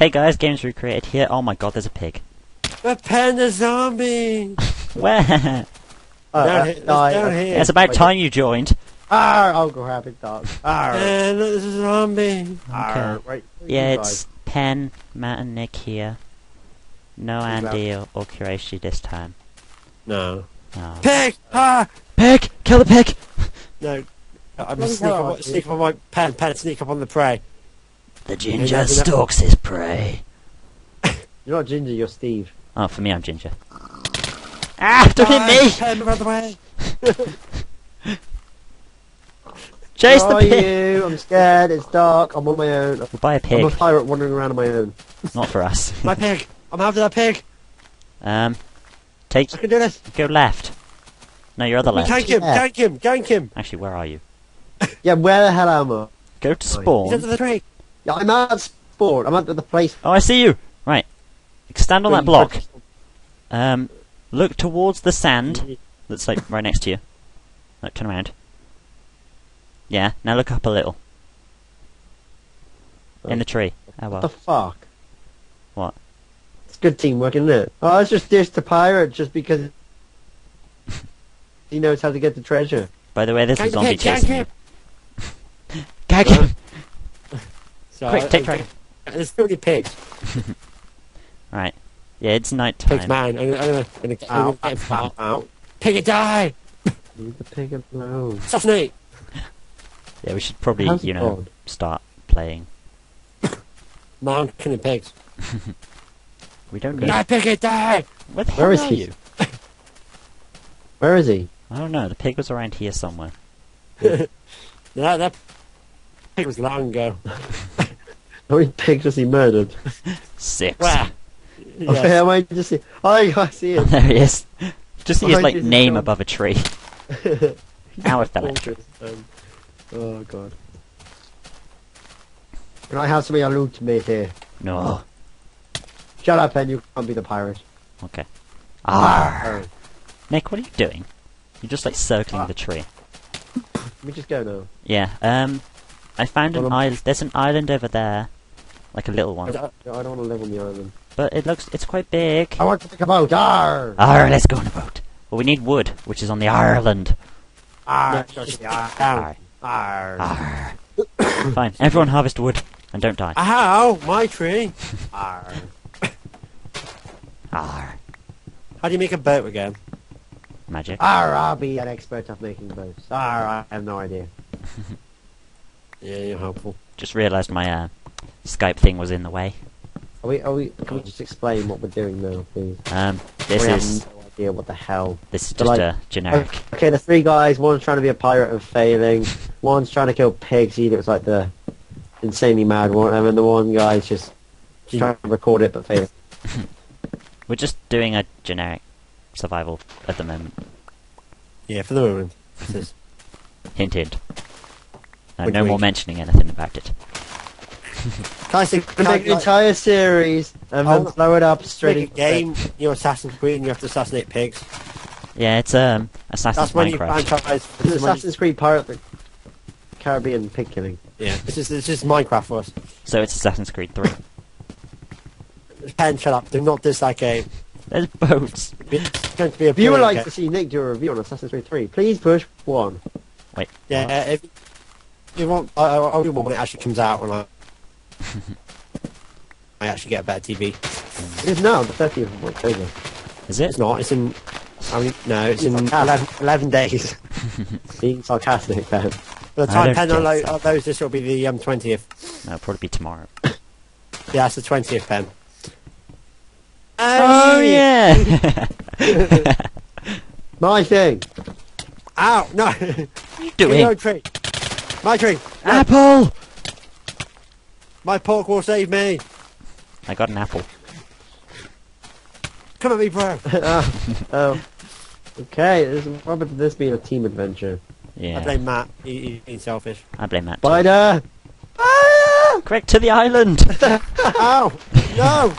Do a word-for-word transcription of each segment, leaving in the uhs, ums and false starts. Hey guys, Games Recreated here. Oh my god, there's a pig. The panda zombie! Where? Uh, down here. Down here. Yeah, it's about time you joined. Arr, I'll go have a dog. Arr. Yeah, look, there's a zombie. Arr, okay. Right, yeah, it's Pen, Matt and Nick here. No Andy or, or Kureishi this time. No. Oh. Pig! Ah! Pig! Kill the pig! No. I'm gonna sneak up on, sneak up on my pan, pan, sneak up on the prey. The ginger stalks his prey. You're not ginger, you're Steve. Oh, for me, I'm ginger. Ah! Don't hit me! Pen, run away! Chase the pig! You? I'm scared, it's dark, I'm on my own. We'll buy a pig. I'm a pirate wandering around on my own. Not for us. My pig! I'm after that pig! Um... Take... I can do this! Go left. No, your other left. Gank him! Yeah. Gank him! Gank him! Actually, where are you? Yeah, where the hell am I? Go to spawn. He's under the tree! Yeah, I'm at spawn. I'm at the place... Oh, I see you! Right. Stand on that block. Um... Look towards the sand. That's like right next to you. Like, turn around. Yeah, now look up a little. In the tree. Oh well. What the fuck? What? It's good teamwork, isn't it? Oh, let's just dish the pirate just because he knows how to get the treasure. By the way, there's a zombie chasing you. Gag him! Quick, take dragon. There's too many pigs. Right. Yeah, it's night time. Pig's mine. I'm gonna get him. Pig it die! Leave the pig alone. Assassinate! Yeah, we should probably, you know, called? start playing. Man, killing pigs. We don't need... Die, pig, die! Where the hell is he? Where is he? I don't know, the pig was around here somewhere. Yeah, that, that pig was long ago. How many pigs was he murdered? Six. Where? Yes. Okay, I might just see... Oh, I see him! There he is. Just his, like, name above a tree. Ow, I fell in. Oh god. Can I have somebody loot me here? No. Shut up, and you can't be the pirate. Okay. Ah. Nick, what are you doing? You're just like circling ah. the tree. Let me just go now. Yeah. Um, I found an island. There's an island over there, like a little one. I don't, I don't want to live on the island. But it looks, it's quite big. I want to pick a boat. Arr. Arr, let's go on a boat. Well, we need wood, which is on the island. Arr. No, arr. Arr. Arr. Arr. Fine, everyone harvest wood and don't die. Ow, my tree! Arr. Arr. How do you make a boat again? Magic. Arr, I'll be an expert at making boats. Arr, I have no idea. Yeah, you're helpful. Just realised my uh, Skype thing was in the way. Are we, are we, can we just explain what we're doing now, please? Um, this we is... have no idea what the hell. This is just like, a generic... Okay, the three guys, one's trying to be a pirate and failing. One's trying to kill pigs, either it's like the insanely mad one, and then the one guy's just trying to record it, but failing. We're just doing a generic survival at the moment. Yeah, for the moment. Just... Hint, hint. No, no more mentioning anything about it. Tyson, can make an entire series, and then blow it up straight in the game, you're Assassin's Creed, and you have to assassinate pigs. Yeah, it's um, Assassin's Creed. That's when you Assassin's Creed Pirate... Caribbean pig killing. Yeah, it's just, it's just Minecraft for us. So it's Assassin's Creed three. Pen, shut up. Do not dislike a... There's boats. It's going to be a... If you would like okay. to see Nick do a review on Assassin's Creed three, please push one. Wait. Yeah, what? If you want... I, I, I do want when it actually comes out when I... I actually get a better T V. It is now, the thirtieth of October. Is it? It's not, it's in... I mean, no, it's in eleven, eleven days. Being sarcastic, Ben. By the time Pen uploads this, will be the um, twentieth. No, it'll probably be tomorrow. Yeah, it's the twentieth, Pen. Oh, yeah! My thing! Ow! No! What are you doing? No tree. My tree! Apple! No. My pork will save me! I got an apple. Come at me, bro! Oh. Oh. Okay, this, why would this be a team adventure? Yeah. I blame Matt. He, he, he's selfish. I blame Matt. Spider! Fire! Quick to the island! Ow! No!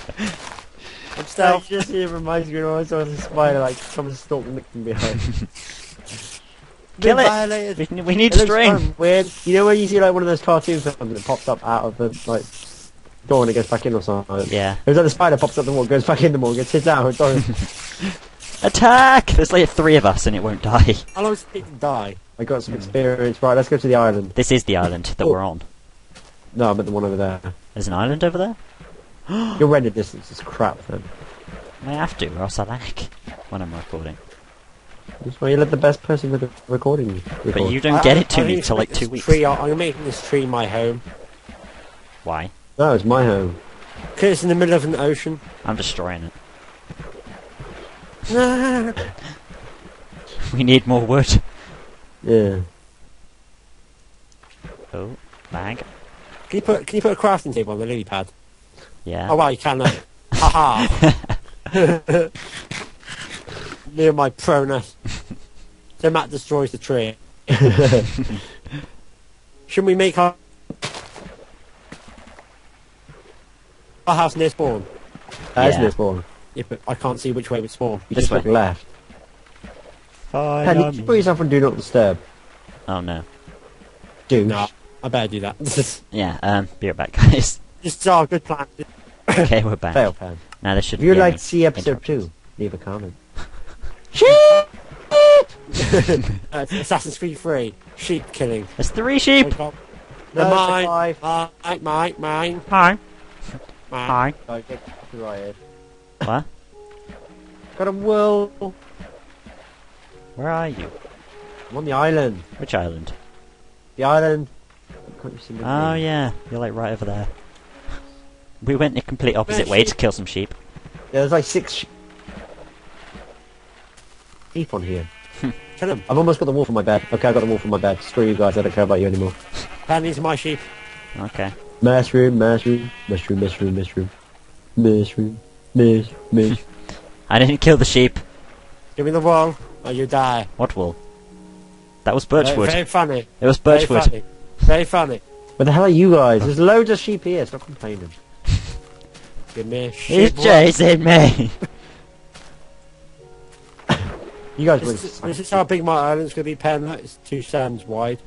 I'm still just here reminds me of a spider, like someone stalking me from behind. Kill it! We, we need it string. Weird. You know when you see like one of those cartoons that pops up out of the like door and it goes back in or something. Yeah. It was like the spider pops up the wall, goes back in the wall, gets hit down. Attack! There's like three of us and it won't die. How long does it die? I got some mm. experience. Right, let's go to the island. This is the island that oh. we're on. No, I meant the one over there. There's an island over there? Your render distance is crap then. I have to, or else I lag when I'm recording. That's why you let the best person with the recording record. But you don't I, get it to I, I me until like two weeks. Tree, I'm making this tree my home. Why? No, it's my home. Because it's in the middle of an ocean. I'm destroying it. No. We need more wood. Yeah. Oh, lag. Can you put Can you put a crafting table on the lily pad? Yeah. Oh wow, you can. Uh, haha. Me and my proness. So Matt destroys the tree. Shouldn't we make our our house near spawn? That yeah. is near spawn. Yeah, but I can't see which way it would spawn. You this just way. Look left. Hey, did you put yourself on do not disturb? Oh no. Dude. No, I better do that. yeah, um, be right back, guys. This is our good plan. Okay, we're back. Fail plan. Now there should if be you like to see episode two, leave a comment. Sheep! uh, Assassin's Creed three. Sheep killing. There's three sheep! Oh, no, mine! Mine! Mine! Mine! Mine! Mine! Mine! Mine! Mine! What? Got a whirl! Where are you? I'm on the island. Which island? The island. I can't see oh thing. Yeah, you're like right over there. We went the complete opposite way sheep? to kill some sheep. Yeah, there's like six sheep. Sheep on here. Kill them. I've almost got the wolf on my bed. Okay, I got the wolf on my bed. Screw you guys, I don't care about you anymore. Pan, these are my sheep. Okay. Mushroom, mushroom, mushroom, mushroom, mushroom, mushroom. Miss, miss. I didn't kill the sheep. Give me the wool, or you die. What wool? That was birchwood. Very, very funny. It was birchwood. Very funny. Very funny. Where the hell are you guys? There's loads of sheep here. Stop complaining. Give me sheep. He's chasing me. You guys. This, this, this is how big my island's gonna be, Pen. It's two sands wide.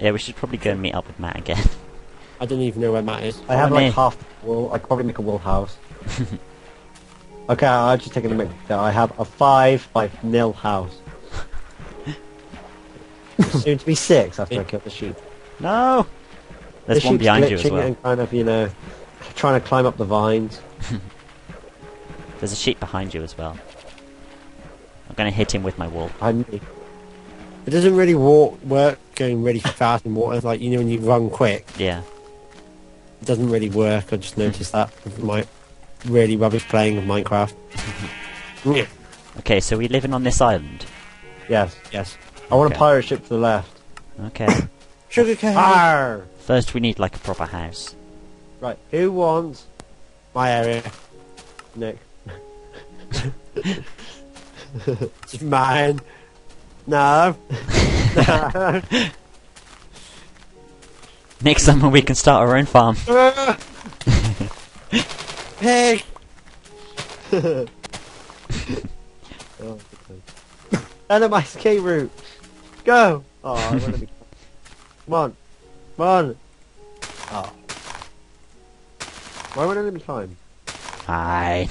Yeah, we should probably go and meet up with Matt again. I don't even know where Matt is. I have like in. half wool. I could probably make a wool house. Okay, I'll just take a minute. I have a five by nil house. Soon to be six after I kill the sheep. No! There's the one behind you as well. And kind of, you know, trying to climb up the vines. There's a sheep behind you as well. I'm going to hit him with my wool. I'm... It doesn't really walk, work going really fast in water. Like, you know when you run quick. Yeah. It doesn't really work. I just noticed that with my really rubbish playing of Minecraft. Yeah. Okay, so we're living on this island. Yes, yes. I want okay. a pirate ship to the left. Okay. Sugarcane. Arr! First, we need like a proper house. Right. Who wants my area? Nick. It's mine. No. No. Next summer we can start our own farm. Pig! End of my ski route! Go! Oh, I want to be... Come on! Come on! Oh. Why wouldn't it be time? Aye.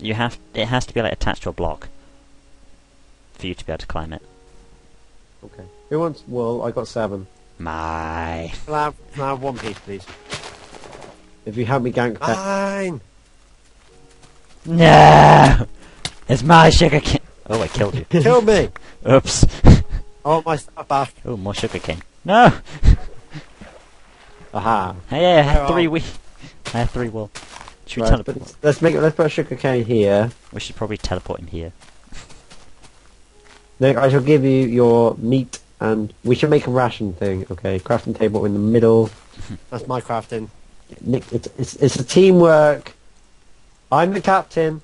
You have... It has to be like attached to a block for you to be able to climb it. Okay. Who wants wool? I got seven. My. Can I have, can I have one piece, please? If you help me gank that. Mine! No! It's my sugar cane. Oh, I killed you. Kill me! Oops. I want my stuff back. Oh, more sugar cane. No! Aha. Hey, I have three we I have three wool. Should right, we teleport? Let's make it, let's put a sugar cane here. We should probably teleport him here. Nick, I shall give you your meat, and we should make a ration thing, okay? Crafting table in the middle. That's my crafting. Nick, it's, it's, it's a teamwork. I'm the captain.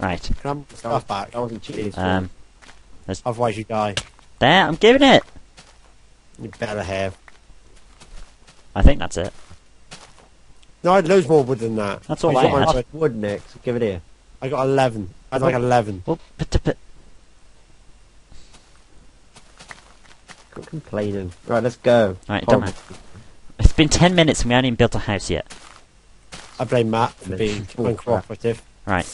Right. Can I stuff back? I wasn't cheating. Um, otherwise you die. There, I'm giving it! You better have. I think that's it. No, I had loads more wood than that. That's all I, I had. I got wood, Nick, so give it here. I got eleven. I had like eleven. Well, put, put. Quit complaining. Right, let's go. Alright, done it. It's been ten minutes and we haven't even built a house yet. I blame Matt for being uncooperative. Right.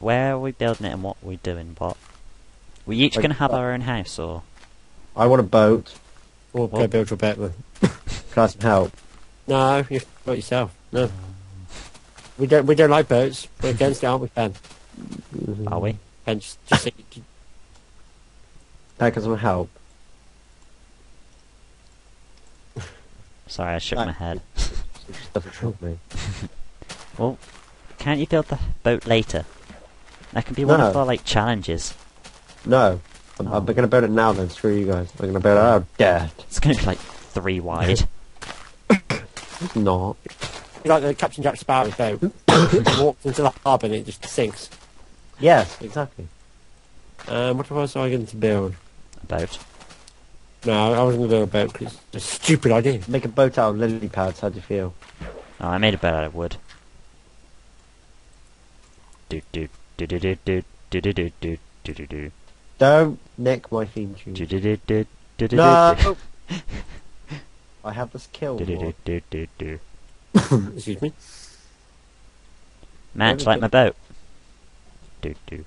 Where are we building it and what are we doing? What? We each like, gonna have uh, our own house or? I want a boat. Or what? Go build your boat. Can I have some help? No, you built yourself. No. We don't. We don't like boats. We're against it, aren't we, Ben? Are we? Ben, just, just think. Can I get some help? Sorry, I shook that, my head. It just doesn't help me. Well, can't you build the boat later? That can be no. one of our like challenges. No, I'm, oh. I'm going to build it now. Then screw you guys. I'm going to build it out. Dead. It's going to be like three wide. It's not. Like the Captain Jack Sparrow boat walks into the harbour and it just sinks. Yes, exactly. Um, what was I going to build? A boat. No, I wasn't going to build a boat because it's a stupid idea. Make a boat out of lily pads. How do you feel? Oh, I made a boat out of wood. Do do do do do do do do do do do do. Don't nick my theme tune. Do do do do do do. No. I have the skill. Do do do do do. Excuse me. Matt, like my boat. Do do.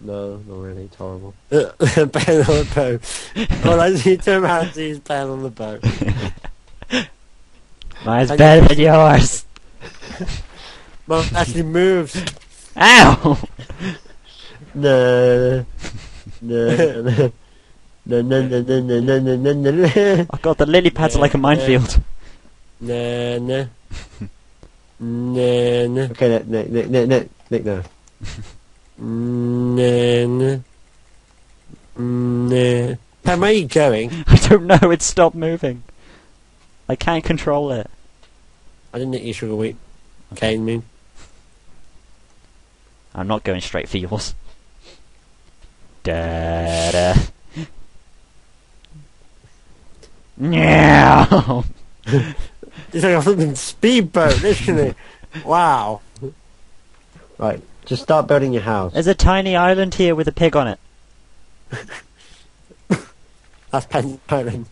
No, not really. It's horrible. Ben on the boat. All I see to him see is Ben on the boat. Mine's and better than yours. Mine actually moves. Ow! No, no, no, no, no, no, no, no, no, no, no, no. Oh God, the lily pads are like a minefield. Nah, nah. Nah, nah. Okay, nah, nah, nah, nah, nah, nah. Nah, nah. Nah. Pam, where are you going? I don't know, it stopped moving. I can't control it. I didn't eat your sugar wheat. Okay, moon. I'm not going straight for yours. Da da. No! It's like a flipping speedboat, isn't it? Wow. Right, just start building your house. There's a tiny island here with a pig on it. That's Pig Island.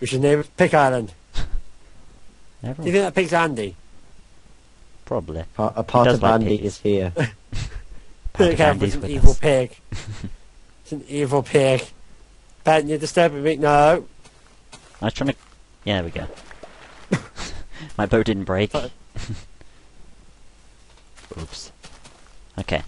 We should name it Pig Island. Everyone. Do you think that pig's Andy? Probably. Pa a part of like Andy pigs. Is here. Look out, it's an evil pig. It's an evil pig. Ben, you're disturbing me. No. I was trying to... Yeah, there we go. My boat didn't break. Oops. Okay.